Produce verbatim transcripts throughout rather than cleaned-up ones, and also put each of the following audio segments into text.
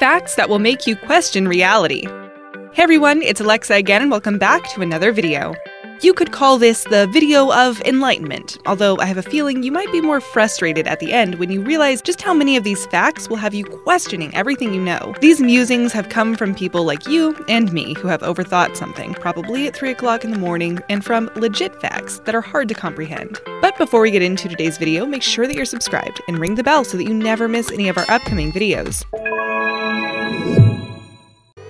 Facts that will make you question reality. Hey everyone, it's Alexa again and welcome back to another video. You could call this the video of enlightenment, although I have a feeling you might be more frustrated at the end when you realize just how many of these facts will have you questioning everything you know. These musings have come from people like you and me who have overthought something, probably at three o'clock in the morning, and from legit facts that are hard to comprehend. But before we get into today's video, make sure that you're subscribed and ring the bell so that you never miss any of our upcoming videos.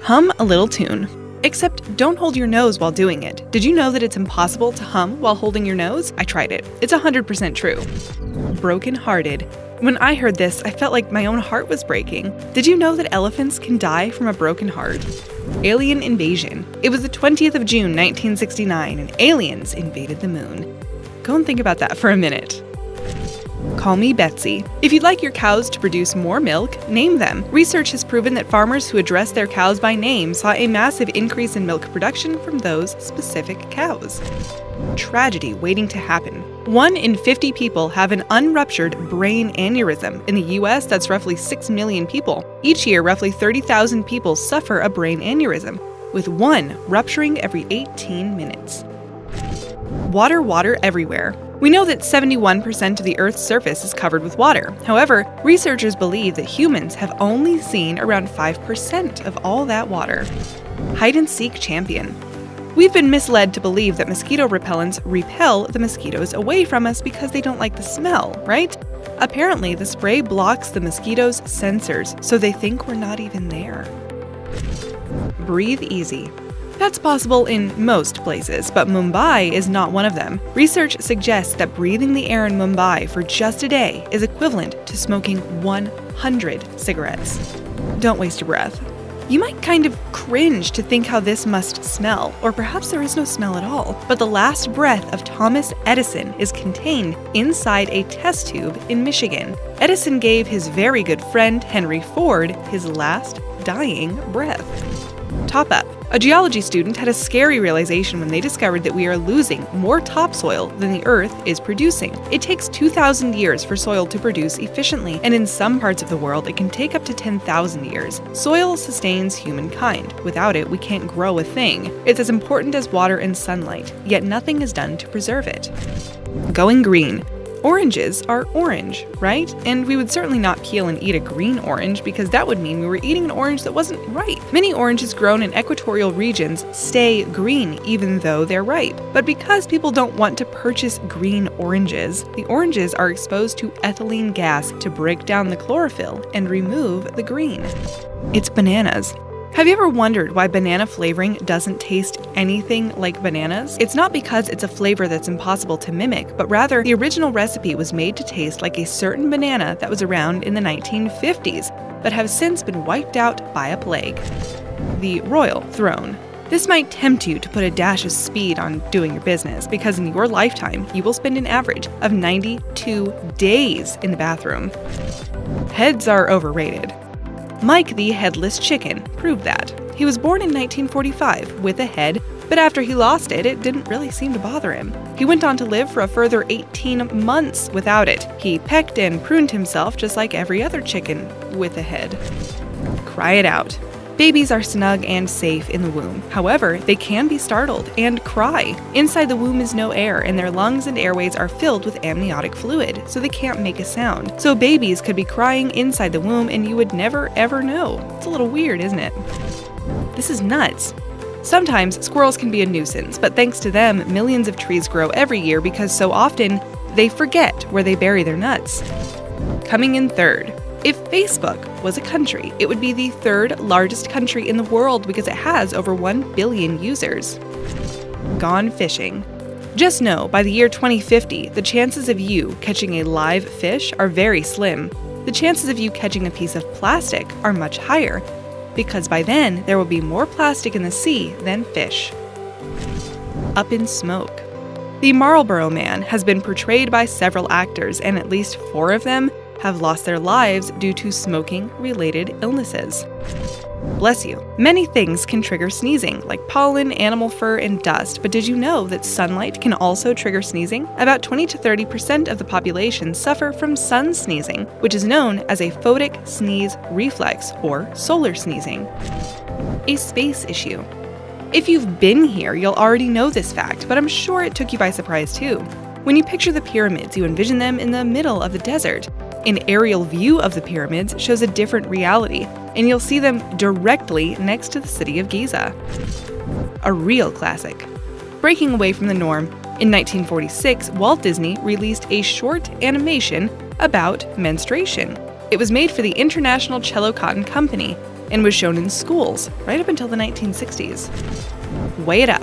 Hum a little tune. Except don't hold your nose while doing it. Did you know that it's impossible to hum while holding your nose? I tried it. It's one hundred percent true. Broken-hearted. When I heard this, I felt like my own heart was breaking. Did you know that elephants can die from a broken heart? Alien invasion. It was the twentieth of June nineteen sixty-nine, and aliens invaded the moon. Go and think about that for a minute. Call me Betsy. If you'd like your cows to produce more milk, name them. Research has proven that farmers who addressed their cows by name saw a massive increase in milk production from those specific cows. Tragedy waiting to happen. One in fifty people have an unruptured brain aneurysm. In the U S, that's roughly six million people. Each year, roughly thirty thousand people suffer a brain aneurysm, with one rupturing every eighteen minutes. Water, water everywhere. We know that seventy-one percent of the Earth's surface is covered with water. However, researchers believe that humans have only seen around five percent of all that water. Hide-and-seek champion. We've been misled to believe that mosquito repellents repel the mosquitoes away from us because they don't like the smell, right? Apparently, the spray blocks the mosquitoes' sensors, so they think we're not even there. Breathe easy. That's possible in most places, but Mumbai is not one of them. Research suggests that breathing the air in Mumbai for just a day is equivalent to smoking one hundred cigarettes. Don't waste your breath. You might kind of cringe to think how this must smell, or perhaps there is no smell at all, but the last breath of Thomas Edison is contained inside a test tube in Michigan. Edison gave his very good friend Henry Ford his last dying breath. Top up. A geology student had a scary realization when they discovered that we are losing more topsoil than the Earth is producing. It takes two thousand years for soil to produce efficiently, and in some parts of the world it can take up to ten thousand years. Soil sustains humankind. Without it, we can't grow a thing. It's as important as water and sunlight, yet nothing is done to preserve it. Going green. Oranges are orange, right? And we would certainly not peel and eat a green orange because that would mean we were eating an orange that wasn't ripe. Many oranges grown in equatorial regions stay green even though they're ripe. But because people don't want to purchase green oranges, the oranges are exposed to ethylene gas to break down the chlorophyll and remove the green. It's bananas. Have you ever wondered why banana flavoring doesn't taste anything like bananas? It's not because it's a flavor that's impossible to mimic, but rather the original recipe was made to taste like a certain banana that was around in the nineteen fifties, but have since been wiped out by a plague. The royal throne. This might tempt you to put a dash of speed on doing your business, because in your lifetime, you will spend an average of ninety-two days in the bathroom. Heads are overrated. Mike the Headless Chicken proved that. He was born in nineteen forty-five with a head, but after he lost it, it didn't really seem to bother him. He went on to live for a further eighteen months without it. He pecked and pruned himself just like every other chicken with a head. Cry it out. Babies are snug and safe in the womb. However, they can be startled and cry. Inside the womb is no air, and their lungs and airways are filled with amniotic fluid, so they can't make a sound. So babies could be crying inside the womb and you would never ever know. It's a little weird, isn't it? This is nuts. Sometimes squirrels can be a nuisance, but thanks to them, millions of trees grow every year because so often they forget where they bury their nuts. Coming in third. If Facebook was a country, it would be the third largest country in the world because it has over one billion users. Gone fishing. Just know, by the year twenty fifty, the chances of you catching a live fish are very slim. The chances of you catching a piece of plastic are much higher, because by then there will be more plastic in the sea than fish. Up in smoke. The Marlboro Man has been portrayed by several actors, and at least four of them have lost their lives due to smoking-related illnesses. Bless you. Many things can trigger sneezing, like pollen, animal fur, and dust, but did you know that sunlight can also trigger sneezing? About twenty to thirty percent of the population suffer from sun sneezing, which is known as a photic sneeze reflex, or solar sneezing. A space issue. If you've been here, you'll already know this fact, but I'm sure it took you by surprise too. When you picture the pyramids, you envision them in the middle of the desert. An aerial view of the pyramids shows a different reality, and you'll see them directly next to the city of Giza. A real classic. Breaking away from the norm, in nineteen forty-six, Walt Disney released a short animation about menstruation. It was made for the International Cello Cotton Company and was shown in schools right up until the nineteen sixties. Weigh it up.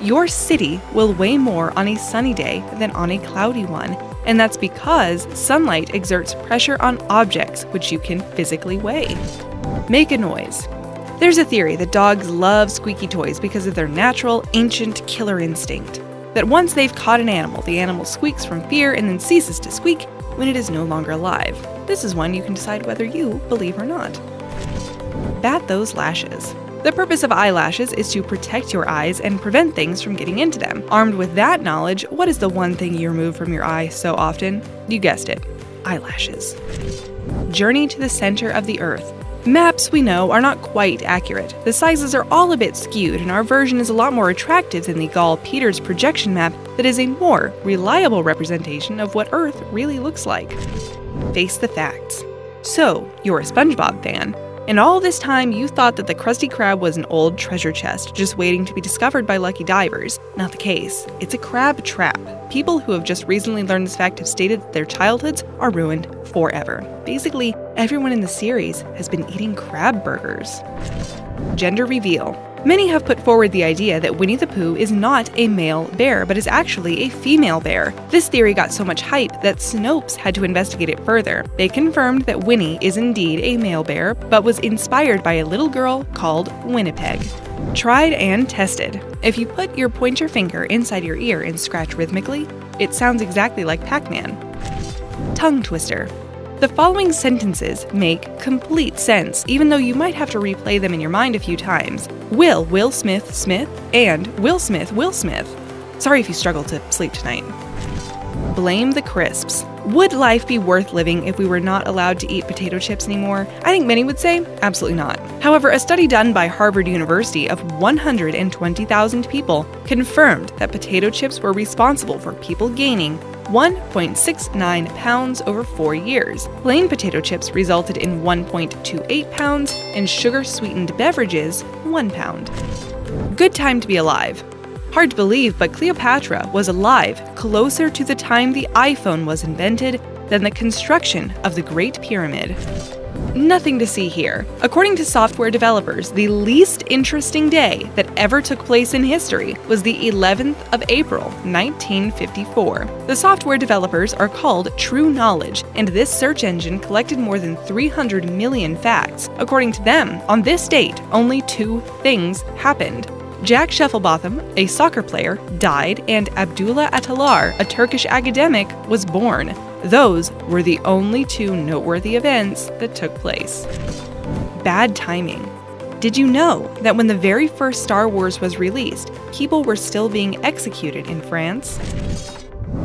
Your city will weigh more on a sunny day than on a cloudy one, and that's because sunlight exerts pressure on objects which you can physically weigh. Make a noise. There's a theory that dogs love squeaky toys because of their natural, ancient killer instinct. That once they've caught an animal, the animal squeaks from fear and then ceases to squeak when it is no longer alive. This is one you can decide whether you believe or not. Bat those lashes. The purpose of eyelashes is to protect your eyes and prevent things from getting into them. Armed with that knowledge, what is the one thing you remove from your eye so often? You guessed it, eyelashes. Journey to the center of the Earth. Maps we know are not quite accurate. The sizes are all a bit skewed, and our version is a lot more attractive than the Gall-Peters projection map that is a more reliable representation of what Earth really looks like. Face the facts. So, you're a SpongeBob fan. And all this time, you thought that the Krusty Krab was an old treasure chest just waiting to be discovered by lucky divers. Not the case. It's a crab trap. People who have just recently learned this fact have stated that their childhoods are ruined forever. Basically, everyone in the series has been eating crab burgers. Gender reveal. Many have put forward the idea that Winnie the Pooh is not a male bear, but is actually a female bear. This theory got so much hype that Snopes had to investigate it further. They confirmed that Winnie is indeed a male bear, but was inspired by a little girl called Winnipeg. Tried and tested. If you put your pointer finger inside your ear and scratch rhythmically, it sounds exactly like Pac-Man. Tongue twister. The following sentences make complete sense, even though you might have to replay them in your mind a few times. Will Will Smith Smith and Will Smith Will Smith. Sorry if you struggle to sleep tonight. Blame the crisps. Would life be worth living if we were not allowed to eat potato chips anymore? I think many would say, absolutely not. However, a study done by Harvard University of one hundred twenty thousand people confirmed that potato chips were responsible for people gaining one point six nine pounds over four years. Plain potato chips resulted in one point two eight pounds, and sugar-sweetened beverages, one pound. Good time to be alive. Hard to believe, but Cleopatra was alive closer to the time the iPhone was invented than the construction of the Great Pyramid. Nothing to see here. According to software developers, the least interesting day that ever took place in history was the eleventh of April, nineteen fifty-four. The software developers are called True Knowledge, and this search engine collected more than three hundred million facts. According to them, on this date, only two things happened. Jack Shufflebotham, a soccer player, died, and Abdullah Atalar, a Turkish academic, was born. Those were the only two noteworthy events that took place. Bad timing. Did you know that when the very first Star Wars was released, people were still being executed in France?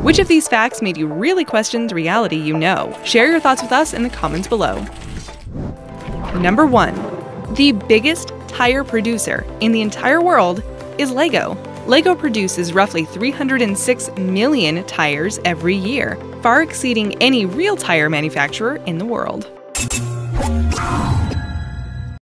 Which of these facts made you really question the reality you know? Share your thoughts with us in the comments below. Number one. The biggest tire producer in the entire world is LEGO. LEGO produces roughly three hundred six million tires every year, far exceeding any real tire manufacturer in the world.